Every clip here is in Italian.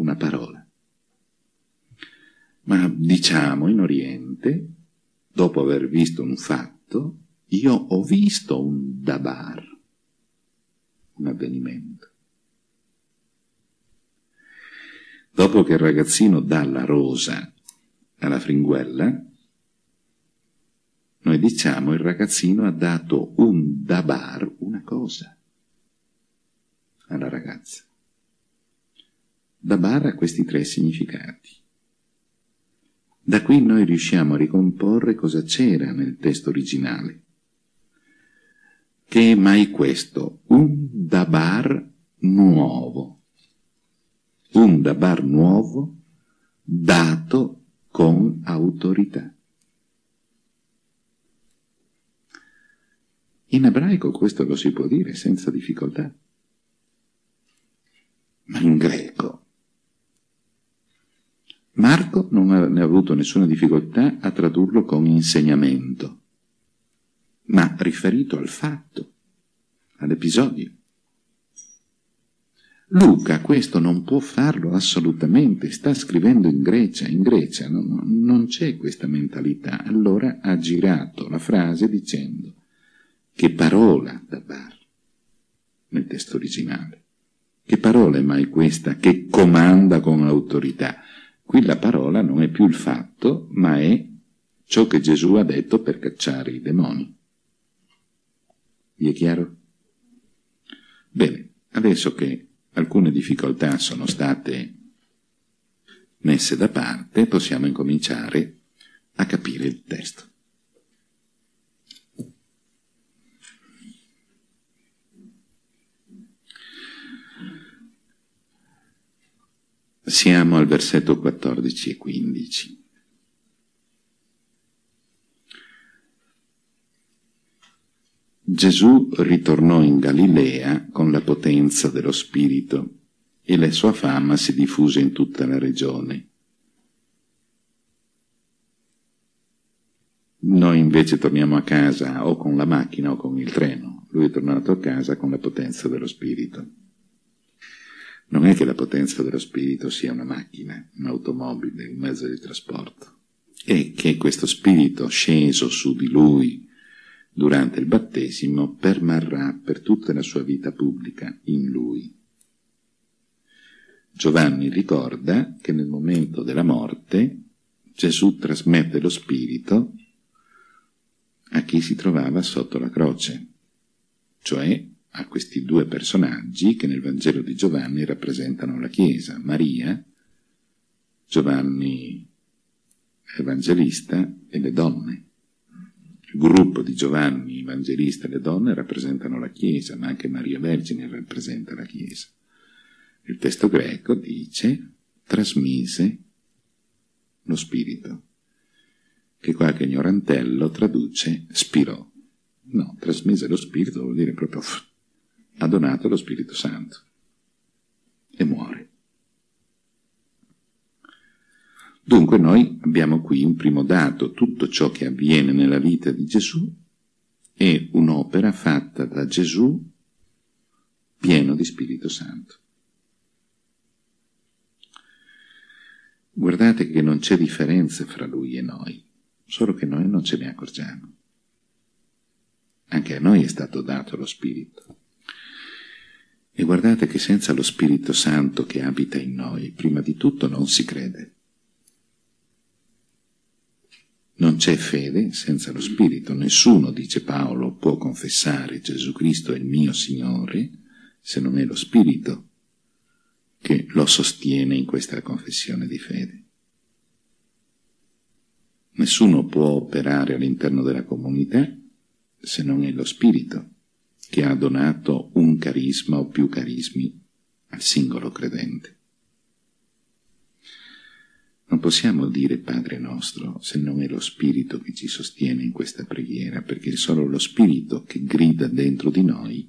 una parola. Ma diciamo in Oriente, dopo aver visto un fatto, io ho visto un dabar, un avvenimento. Dopo che il ragazzino dà la rosa alla fringuella, noi diciamo il ragazzino ha dato un dabar, una cosa, alla ragazza. Dabar ha questi tre significati. Da qui noi riusciamo a ricomporre cosa c'era nel testo originale. Che è mai questo? Un dabar nuovo. Un dabar nuovo dato con autorità. In ebraico questo lo si può dire senza difficoltà. Ma in greco Marco non ha avuto nessuna difficoltà a tradurlo con insegnamento, ma riferito al fatto, all'episodio. Luca questo non può farlo assolutamente, sta scrivendo in Grecia non c'è questa mentalità. Allora ha girato la frase dicendo che parola dabar nel testo originale. Che parola è mai questa che comanda con autorità? Qui la parola non è più il fatto, ma è ciò che Gesù ha detto per cacciare i demoni. Vi è chiaro? Bene, adesso che alcune difficoltà sono state messe da parte, possiamo incominciare a capire il testo. Siamo al versetto 14 e 15. Gesù ritornò in Galilea con la potenza dello Spirito e la sua fama si diffuse in tutta la regione. Noi invece torniamo a casa o con la macchina o con il treno. Lui è tornato a casa con la potenza dello Spirito. Non è che la potenza dello Spirito sia una macchina, un'automobile, un mezzo di trasporto. È che questo Spirito sceso su di lui durante il battesimo permarrà per tutta la sua vita pubblica in lui. Giovanni ricorda che nel momento della morte Gesù trasmette lo Spirito a chi si trovava sotto la croce, cioè a questi due personaggi che nel Vangelo di Giovanni rappresentano la Chiesa, Maria, Giovanni Evangelista e le donne. Il gruppo di Giovanni Evangelista e le donne rappresentano la Chiesa, ma anche Maria Vergine rappresenta la Chiesa. Il testo greco dice «trasmise lo Spirito», che qualche ignorantello traduce «spirò». No, trasmise lo Spirito vuol dire proprio ha donato lo Spirito Santo e muore. Dunque noi abbiamo qui in primo dato tutto ciò che avviene nella vita di Gesù è un'opera fatta da Gesù pieno di Spirito Santo. Guardate che non c'è differenza fra lui e noi, solo che noi non ce ne accorgiamo. Anche a noi è stato dato lo Spirito. E guardate che senza lo Spirito Santo che abita in noi, prima di tutto non si crede. Non c'è fede senza lo Spirito. Nessuno, dice Paolo, può confessare Gesù Cristo è il mio Signore se non è lo Spirito che lo sostiene in questa confessione di fede. Nessuno può operare all'interno della comunità se non è lo Spirito che ha donato un carisma o più carismi al singolo credente. Non possiamo dire Padre nostro se non è lo Spirito che ci sostiene in questa preghiera, perché è solo lo Spirito che grida dentro di noi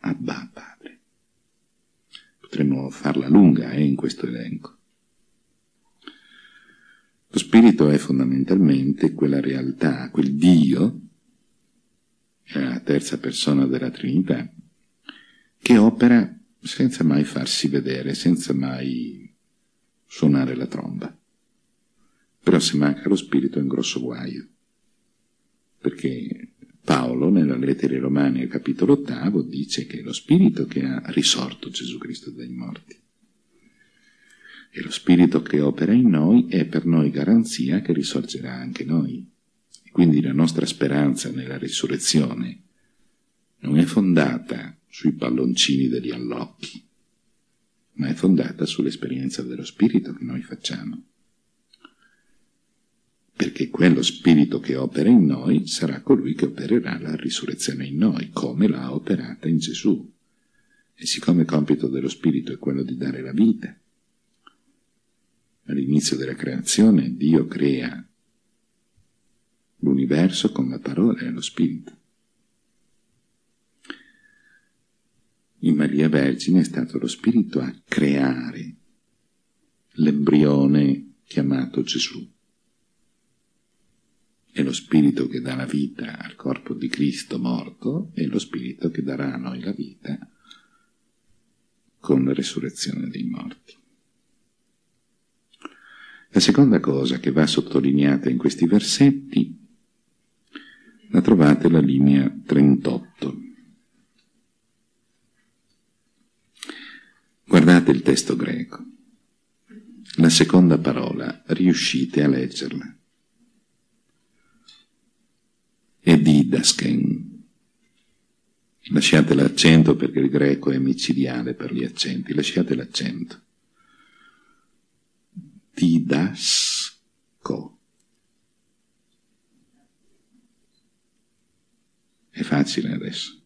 Abba Padre. Potremmo farla lunga in questo elenco. Lo Spirito è fondamentalmente quella realtà, quel Dio, la terza persona della Trinità, che opera senza mai farsi vedere, senza mai suonare la tromba. Però se manca lo spirito è un grosso guaio, perché Paolo nella Lettera ai Romani al capitolo 8 dice che è lo spirito che ha risorto Gesù Cristo dai morti, e lo spirito che opera in noi è per noi garanzia che risorgerà anche noi. E quindi la nostra speranza nella risurrezione non è fondata sui palloncini degli allocchi, ma è fondata sull'esperienza dello spirito che noi facciamo, perché quello spirito che opera in noi sarà colui che opererà la risurrezione in noi, come l'ha operata in Gesù. E siccome il compito dello spirito è quello di dare la vita, all'inizio della creazione Dio crea l'universo con la parola e lo spirito. In Maria Vergine è stato lo spirito a creare l'embrione chiamato Gesù. È lo spirito che dà la vita al corpo di Cristo morto, e lo spirito che darà a noi la vita con la resurrezione dei morti. La seconda cosa che va sottolineata in questi versetti la trovate alla linea 38. Guardate il testo greco. La seconda parola, riuscite a leggerla. È didasken. Lasciate l'accento, perché il greco è micidiale per gli accenti. Lasciate l'accento. Didasko. È facile adesso.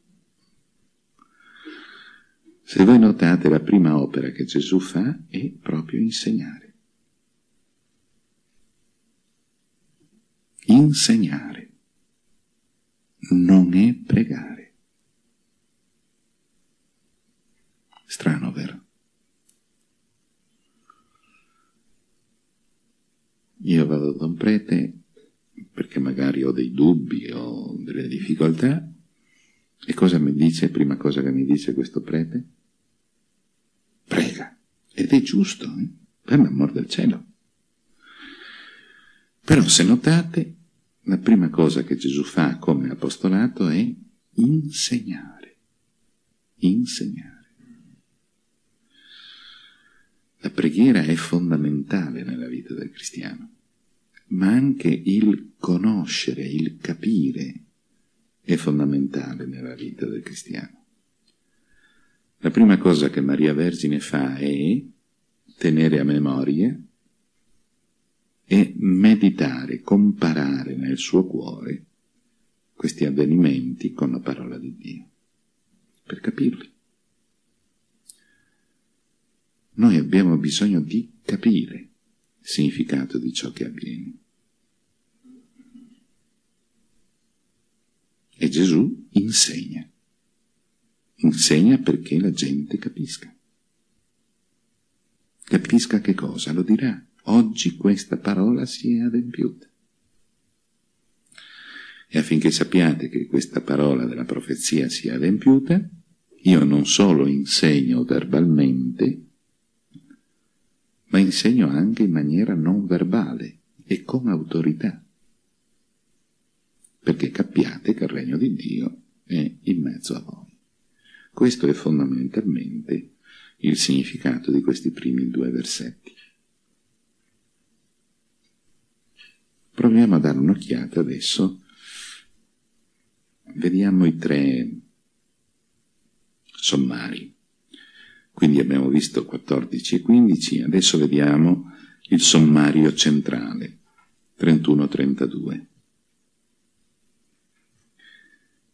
Se voi notate, la prima opera che Gesù fa è proprio insegnare. Insegnare. Non è pregare. Strano, vero? Io vado da un prete perché magari ho dei dubbi o delle difficoltà, e cosa mi dice? Prima cosa che mi dice questo prete? Prega. Ed è giusto, per l'amor del cielo. Però se notate, la prima cosa che Gesù fa come apostolato è insegnare. Insegnare. La preghiera è fondamentale nella vita del cristiano, ma anche il conoscere, il capire è fondamentale nella vita del cristiano. La prima cosa che Maria Vergine fa è tenere a memoria e meditare, comparare nel suo cuore questi avvenimenti con la parola di Dio, per capirli. Noi abbiamo bisogno di capire il significato di ciò che avviene. E Gesù insegna. Insegna perché la gente capisca. Capisca che cosa? Lo dirà. Oggi questa parola si è adempiuta. E affinché sappiate che questa parola della profezia si è adempiuta, io non solo insegno verbalmente, ma insegno anche in maniera non verbale e con autorità, perché capiate che il regno di Dio è in mezzo a voi. Questo è fondamentalmente il significato di questi primi due versetti. Proviamo a dare un'occhiata adesso. Vediamo i tre sommari. Quindi abbiamo visto 14 e 15, adesso vediamo il sommario centrale, 31-32.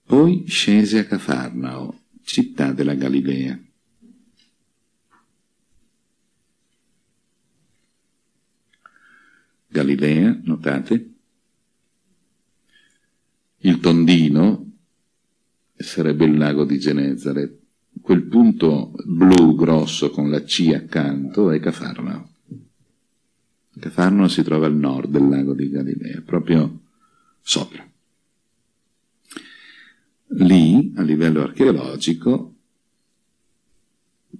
Poi scese a Cafarnao, città della Galilea. Galilea, notate, il tondino sarebbe il lago di Genezzare, quel punto blu grosso con la C accanto è Cafarnao. Cafarnao si trova al nord del lago di Galilea, proprio sopra. Lì, a livello archeologico,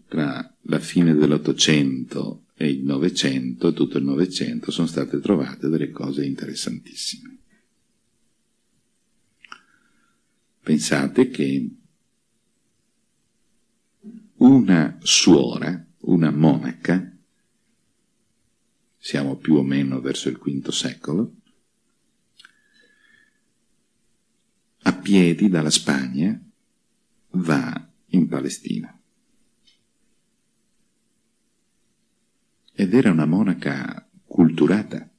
tra la fine dell'Ottocento e il Novecento, tutto il Novecento, sono state trovate delle cose interessantissime. Pensate che una suora, una monaca, siamo più o meno verso il V secolo, a piedi dalla Spagna va in Palestina. Ed era una monaca culturata,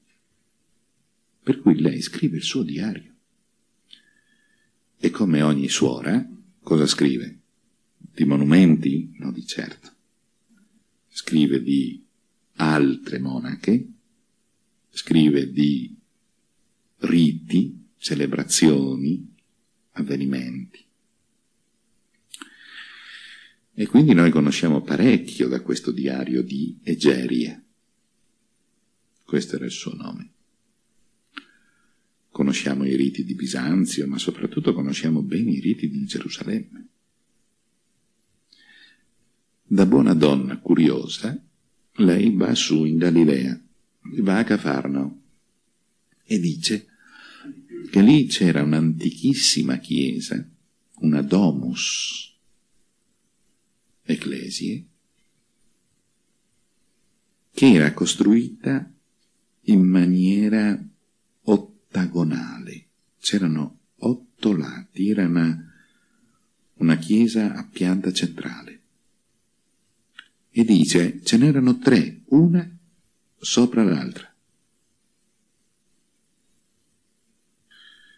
per cui lei scrive il suo diario. E come ogni suora, cosa scrive? Di monumenti? No, di certo. Scrive di altre monache, scrive di riti, celebrazioni, avvenimenti. E quindi noi conosciamo parecchio da questo diario di Egeria. Questo era il suo nome. Conosciamo i riti di Bisanzio, ma soprattutto conosciamo bene i riti di Gerusalemme. Da buona donna curiosa, lei va su in Galilea, va a Cafarnao e dice che lì c'era un'antichissima chiesa, una Domus Ecclesie, che era costruita in maniera ottagonale. C'erano 8 lati, era una chiesa a pianta centrale. E dice, ce n'erano 3, una sopra l'altra.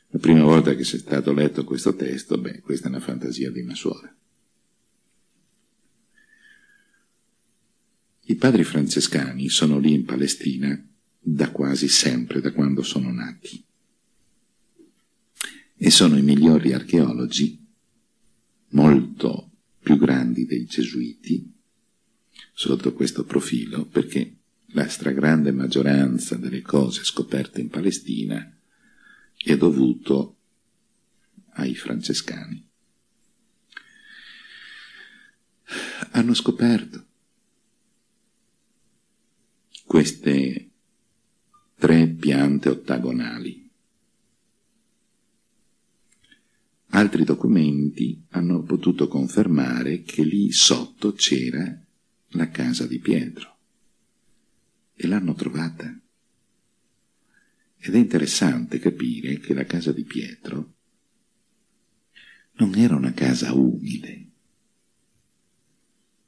La prima volta che è stato letto questo testo, beh, questa è una fantasia di una suora. I padri francescani sono lì in Palestina da quasi sempre, da quando sono nati. E sono i migliori archeologi, molto più grandi dei gesuiti, sotto questo profilo, perché la stragrande maggioranza delle cose scoperte in Palestina è dovuto ai francescani. Hanno scoperto queste 3 piante ottagonali. Altri documenti hanno potuto confermare che lì sotto c'era la casa di Pietro, e l'hanno trovata. Ed è interessante capire che la casa di Pietro non era una casa umile,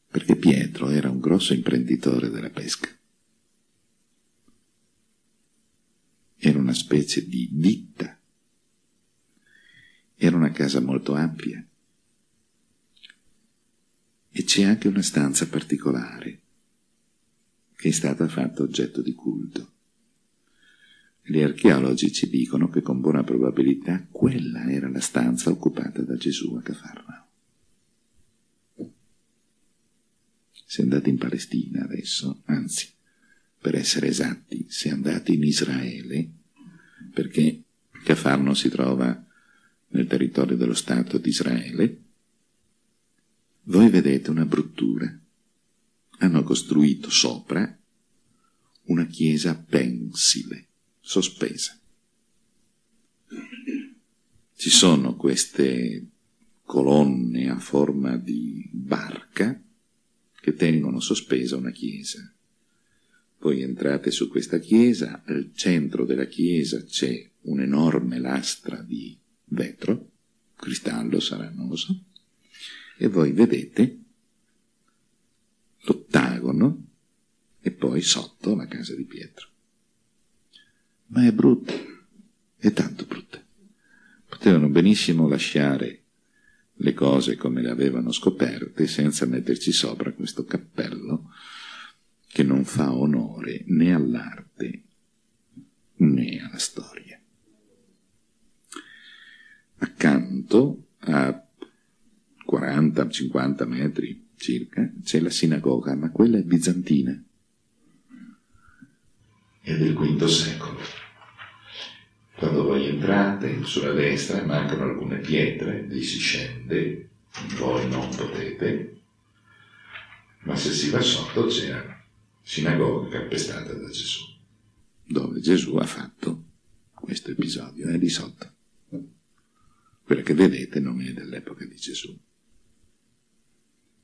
perché Pietro era un grosso imprenditore della pesca. Era una specie di ditta, era una casa molto ampia. E c'è anche una stanza particolare che è stata fatta oggetto di culto. Gli archeologi ci dicono che con buona probabilità quella era la stanza occupata da Gesù a Cafarnao. Se andate in Palestina adesso, anzi, per essere esatti, se andate in Israele, perché Cafarnao si trova nel territorio dello Stato di Israele, voi vedete una bruttura. Hanno costruito sopra una chiesa pensile, sospesa. Ci sono queste colonne a forma di barca che tengono sospesa una chiesa. Voi entrate su questa chiesa, al centro della chiesa c'è un'enorme lastra di vetro, cristallo sarà, non lo so, e voi vedete l'ottagono e poi sotto la casa di Pietro. Ma è brutta, è tanto brutta. Potevano benissimo lasciare le cose come le avevano scoperte senza metterci sopra questo cappello che non fa onore né all'arte né alla storia. Accanto a 40-50 metri circa, c'è la sinagoga, ma quella è bizantina. È del V secolo. Quando voi entrate, sulla destra mancano alcune pietre, lì si scende, voi non potete, ma se si va sotto c'è sinagoga calpestata da Gesù, dove Gesù ha fatto questo episodio. È lì sotto. Quella che vedete non è dell'epoca di Gesù.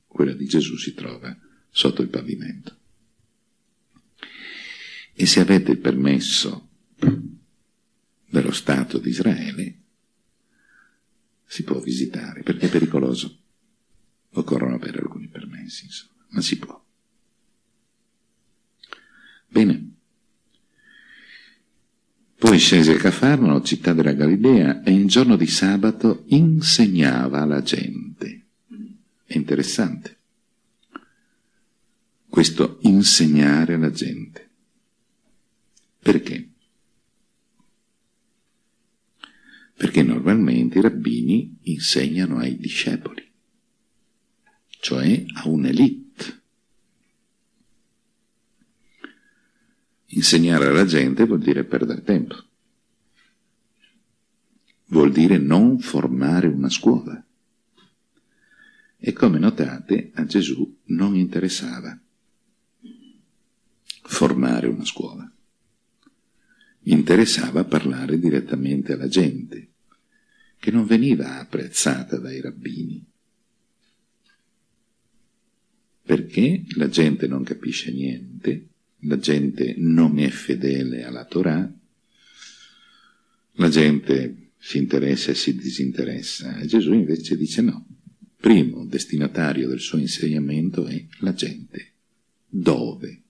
Quella di Gesù si trova sotto il pavimento. E se avete il permesso dello Stato di Israele, si può visitare, perché è pericoloso. Occorrono avere alcuni permessi, insomma, ma si può. Bene. Poi scese a Cafarnao, città della Galilea, e in giorno di sabato insegnava la gente. È interessante questo insegnare alla gente. Perché? Perché normalmente i rabbini insegnano ai discepoli, cioè a un'elite. Insegnare alla gente vuol dire perdere tempo, vuol dire non formare una scuola. E come notate, a Gesù non interessava formare una scuola. Interessava parlare direttamente alla gente, che non veniva apprezzata dai rabbini, perché la gente non capisce niente, la gente non è fedele alla Torah, la gente si interessa e si disinteressa. E Gesù invece dice no, primo destinatario del suo insegnamento è la gente. Dove?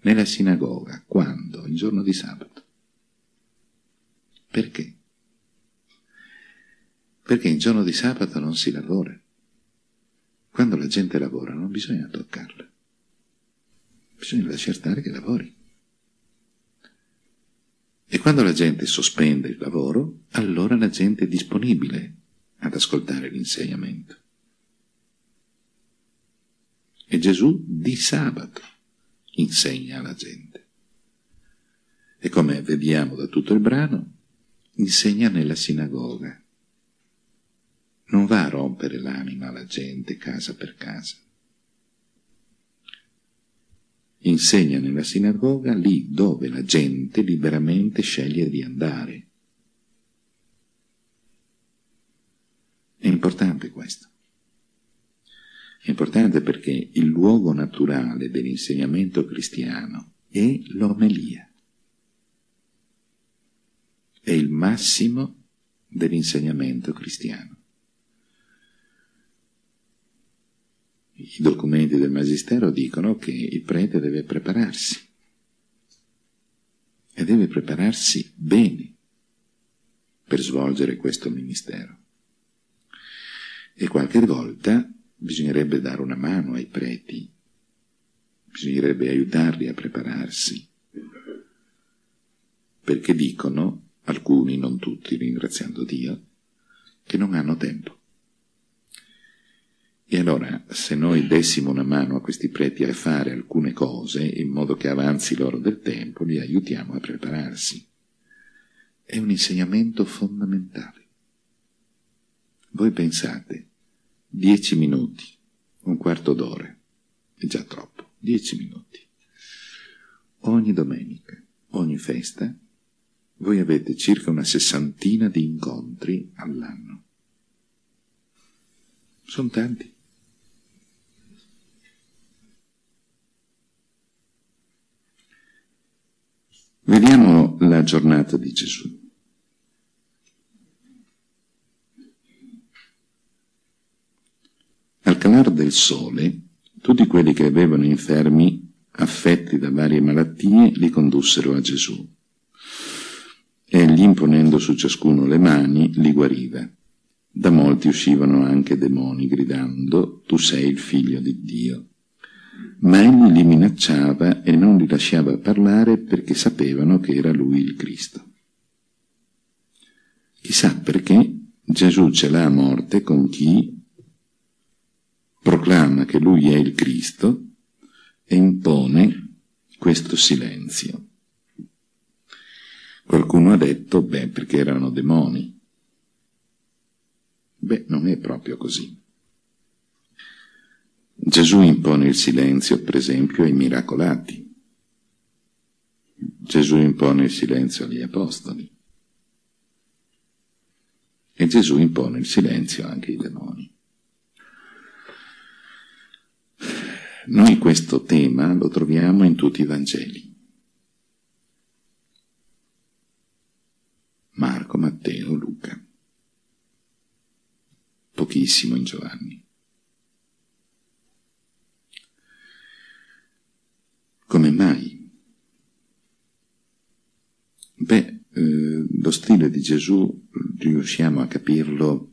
Nella sinagoga. Quando? Il giorno di sabato. Perché? Perché il giorno di sabato non si lavora. Quando la gente lavora non bisogna toccarla. Bisogna lasciar stare che lavori. E quando la gente sospende il lavoro, allora la gente è disponibile ad ascoltare l'insegnamento. E Gesù di sabato insegna alla gente. E come vediamo da tutto il brano, insegna nella sinagoga. Non va a rompere l'anima alla gente casa per casa. Insegna nella sinagoga, lì dove la gente liberamente sceglie di andare. È importante questo. È importante perché il luogo naturale dell'insegnamento cristiano è l'omelia. È il massimo dell'insegnamento cristiano. I documenti del Magistero dicono che il prete deve prepararsi, e deve prepararsi bene per svolgere questo ministero. E qualche volta bisognerebbe dare una mano ai preti, bisognerebbe aiutarli a prepararsi, perché dicono alcuni, non tutti, ringraziando Dio, che non hanno tempo. E allora, se noi dessimo una mano a questi preti a fare alcune cose, in modo che avanzi loro del tempo, li aiutiamo a prepararsi. È un insegnamento fondamentale. Voi pensate, 10 minuti, un quarto d'ora, è già troppo, 10 minuti. Ogni domenica, ogni festa, voi avete circa una 60ina di incontri all'anno. Sono tanti. Vediamo la giornata di Gesù. Al calar del sole, tutti quelli che avevano infermi affetti da varie malattie li condussero a Gesù. Egli, imponendo su ciascuno le mani, li guariva. Da molti uscivano anche demoni, gridando: «Tu sei il figlio di Dio». Ma egli li minacciava e non li lasciava parlare, perché sapevano che era lui il Cristo. Chissà perché Gesù ce l'ha a morte con chi proclama che lui è il Cristo e impone questo silenzio. Qualcuno ha detto, beh, perché erano demoni. Beh, non è proprio così. Gesù impone il silenzio, per esempio, ai miracolati. Gesù impone il silenzio agli apostoli e Gesù impone il silenzio anche ai demoni. Noi questo tema lo troviamo in tutti i Vangeli. Marco, Matteo, Luca. Pochissimo in Giovanni. Come mai? Beh, lo stile di Gesù riusciamo a capirlo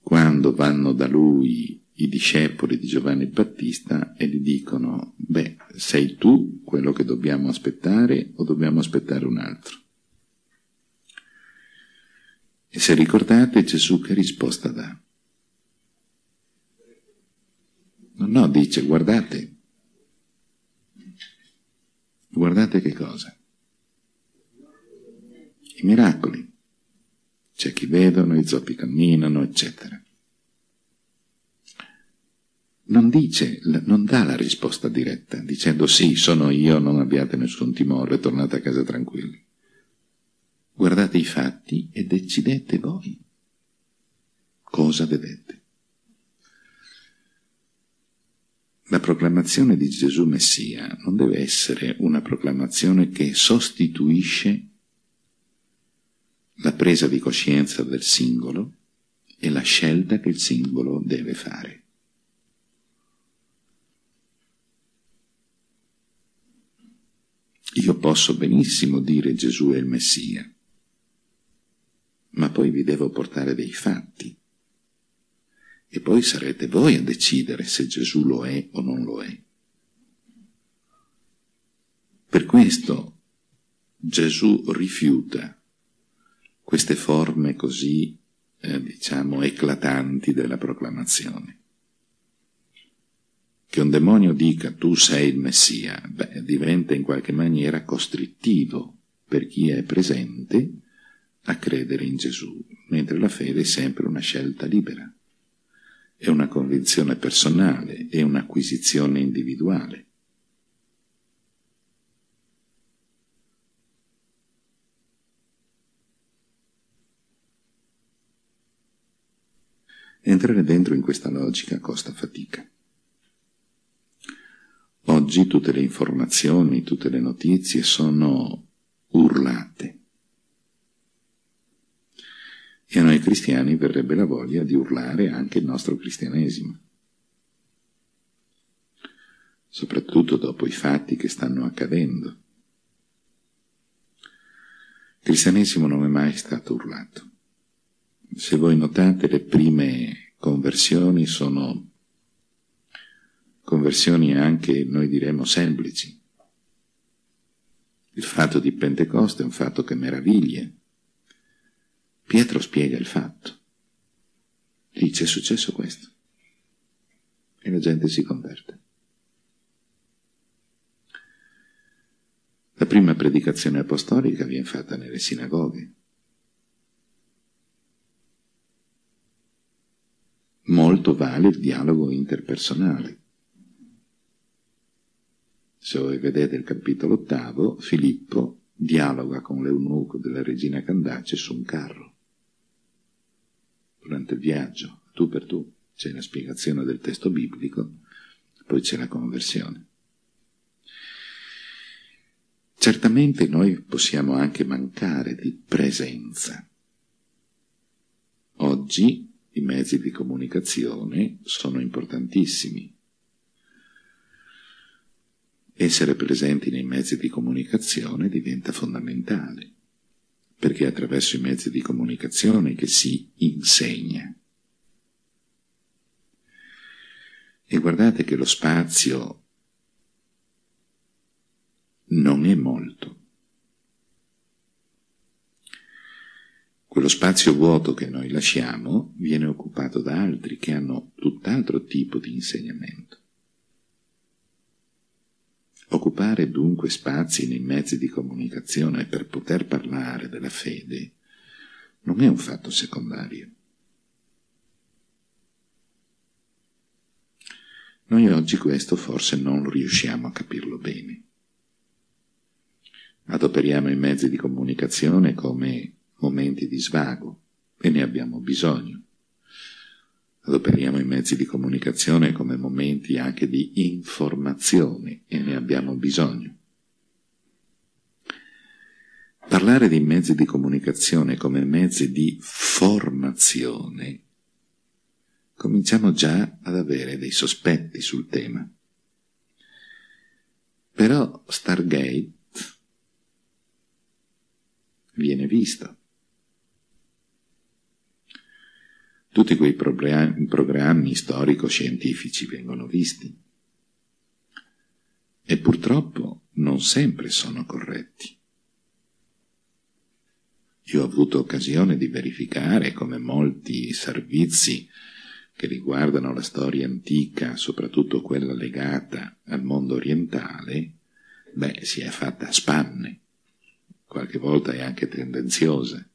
quando vanno da lui i discepoli di Giovanni Battista e gli dicono: beh, sei tu quello che dobbiamo aspettare o dobbiamo aspettare un altro? E se ricordate, Gesù che risposta dà? No, dice: guardate. Guardate che cosa? I miracoli. C'è chi vedono, i zoppi camminano, eccetera. Non dice, non dà la risposta diretta, dicendo: sì, sono io, non abbiate nessun timore, tornate a casa tranquilli. Guardate i fatti e decidete voi cosa vedete. La proclamazione di Gesù Messia non deve essere una proclamazione che sostituisce la presa di coscienza del singolo e la scelta che il singolo deve fare. Io posso benissimo dire Gesù è il Messia, ma poi vi devo portare dei fatti e poi sarete voi a decidere se Gesù lo è o non lo è. Per questo Gesù rifiuta queste forme così, diciamo, eclatanti della proclamazione. Che un demonio dica tu sei il Messia, beh, diventa in qualche maniera costrittivo per chi è presente a credere in Gesù, mentre la fede è sempre una scelta libera, è una convinzione personale, è un'acquisizione individuale. Entrare dentro in questa logica costa fatica. Oggi tutte le informazioni, tutte le notizie sono urlate. E a noi cristiani verrebbe la voglia di urlare anche il nostro cristianesimo. Soprattutto dopo i fatti che stanno accadendo. Il cristianesimo non è mai stato urlato. Se voi notate, le prime conversioni sono conversioni anche, noi diremmo, semplici. Il fatto di Pentecoste è un fatto che meraviglia. Pietro spiega il fatto. Dice: è successo questo. E la gente si converte. La prima predicazione apostolica viene fatta nelle sinagoghe. Molto vale il dialogo interpersonale. Se voi vedete il capitolo 8, Filippo dialoga con l'eunuco della regina Candace su un carro. Durante il viaggio, tu per tu, c'è la spiegazione del testo biblico, poi c'è la conversione. Certamente noi possiamo anche mancare di presenza. Oggi i mezzi di comunicazione sono importantissimi. Essere presenti nei mezzi di comunicazione diventa fondamentale, perché è attraverso i mezzi di comunicazione che si insegna. E guardate che lo spazio non è molto. Quello spazio vuoto che noi lasciamo viene occupato da altri che hanno tutt'altro tipo di insegnamento. Occupare dunque spazi nei mezzi di comunicazione per poter parlare della fede non è un fatto secondario. Noi oggi questo forse non riusciamo a capirlo bene. Adoperiamo i mezzi di comunicazione come momenti di svago, e ne abbiamo bisogno. Adoperiamo i mezzi di comunicazione come momenti anche di informazione, e ne abbiamo bisogno. Parlare di mezzi di comunicazione come mezzi di formazione, cominciamo già ad avere dei sospetti sul tema. Però Stargate viene visto. Tutti quei programmi storico-scientifici vengono visti. E purtroppo non sempre sono corretti. Io ho avuto occasione di verificare come molti servizi che riguardano la storia antica, soprattutto quella legata al mondo orientale, si è fatta a spanne, qualche volta è anche tendenziosa.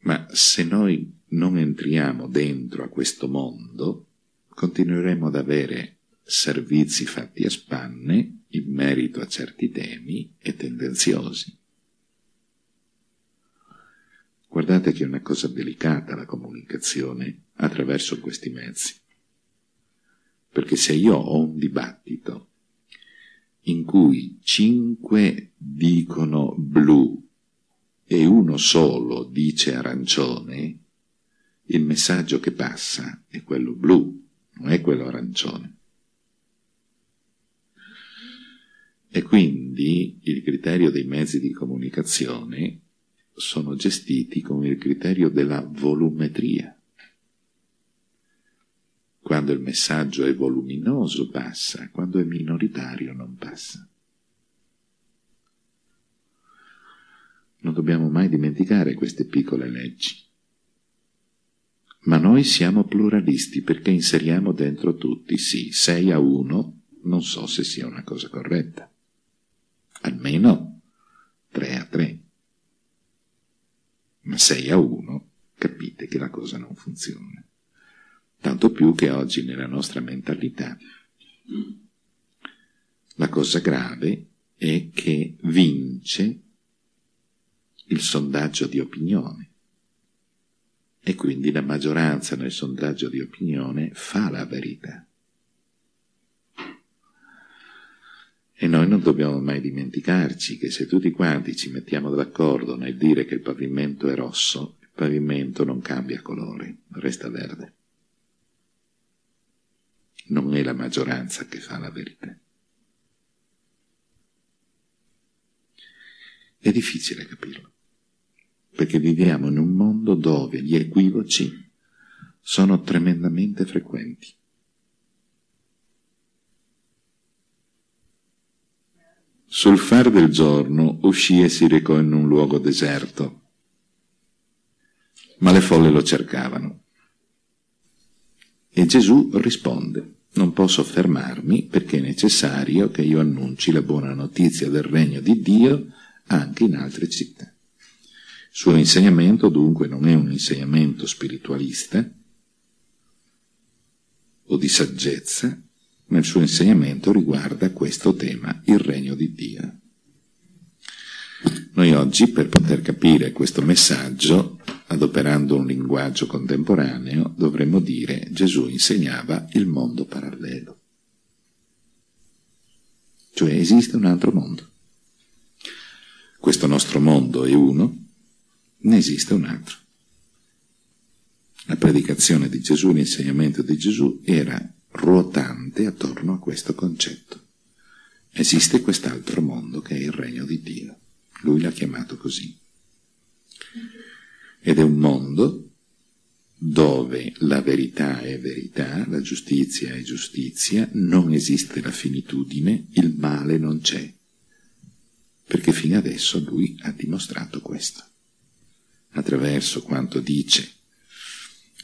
Ma se noi non entriamo dentro a questo mondo, continueremo ad avere servizi fatti a spanne in merito a certi temi e tendenziosi. Guardate che è una cosa delicata la comunicazione attraverso questi mezzi. Perché se io ho un dibattito in cui 5 dicono blu e uno solo dice arancione, il messaggio che passa è quello blu, non è quello arancione. E quindi il criterio dei mezzi di comunicazione sono gestiti con il criterio della volumetria. Quando il messaggio è voluminoso passa, quando è minoritario non passa. Non dobbiamo mai dimenticare queste piccole leggi. Ma noi siamo pluralisti perché inseriamo dentro tutti, sì, 6-1, non so se sia una cosa corretta. Almeno 3-3. Ma 6-1, capite che la cosa non funziona. Tanto più che oggi nella nostra mentalità la cosa grave è che vince il sondaggio di opinione e quindi la maggioranza nel sondaggio di opinione fa la verità. E noi non dobbiamo mai dimenticarci che se tutti quanti ci mettiamo d'accordo nel dire che il pavimento è rosso, il pavimento non cambia colore, resta verde. Non è la maggioranza che fa la verità. È difficile capirlo, perché viviamo in un mondo dove gli equivoci sono tremendamente frequenti. Sul far del giorno uscì e si recò in un luogo deserto, ma le folle lo cercavano. E Gesù risponde: non posso fermarmi perché è necessario che io annunci la buona notizia del regno di Dio anche in altre città. Il suo insegnamento dunque non è un insegnamento spiritualista o di saggezza, ma il suo insegnamento riguarda questo tema, il regno di Dio. Noi oggi, per poter capire questo messaggio, adoperando un linguaggio contemporaneo, dovremmo dire: Gesù insegnava il mondo parallelo. Cioè esiste un altro mondo. Questo nostro mondo è uno, ne esiste un altro. La predicazione di Gesù, l'insegnamento di Gesù era ruotante attorno a questo concetto. Esiste quest'altro mondo che è il regno di Dio. Lui l'ha chiamato così. Ed è un mondo dove la verità è verità, la giustizia è giustizia, non esiste la finitudine, il male non c'è. Perché fino adesso lui ha dimostrato questo, attraverso quanto dice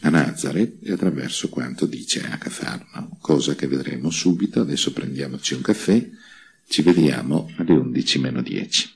a Nazareth e attraverso quanto dice a Cafarnao, cosa che vedremo subito. Adesso prendiamoci un caffè, ci vediamo alle 11:10.